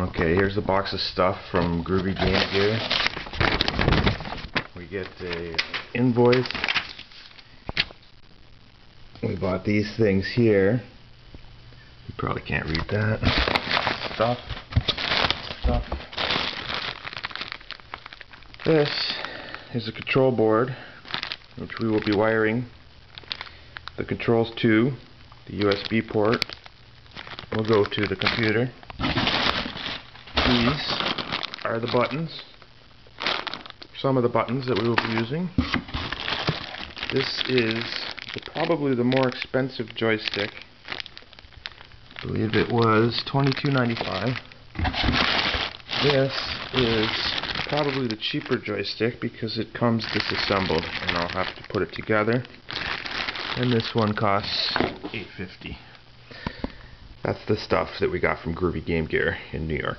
Okay, here's the box of stuff from Groovy Game Gear. We get an invoice. We bought these things here. You probably can't read that. Stuff. This is a control board, which we will be wiring the controls to the USB port. We'll go to the computer. These are the buttons, some of the buttons that we will be using. This is probably the more expensive joystick. I believe it was $22.95. This is probably the cheaper joystick because it comes disassembled and I'll have to put it together. And this one costs $8.50. That's the stuff that we got from Groovy Game Gear in New York.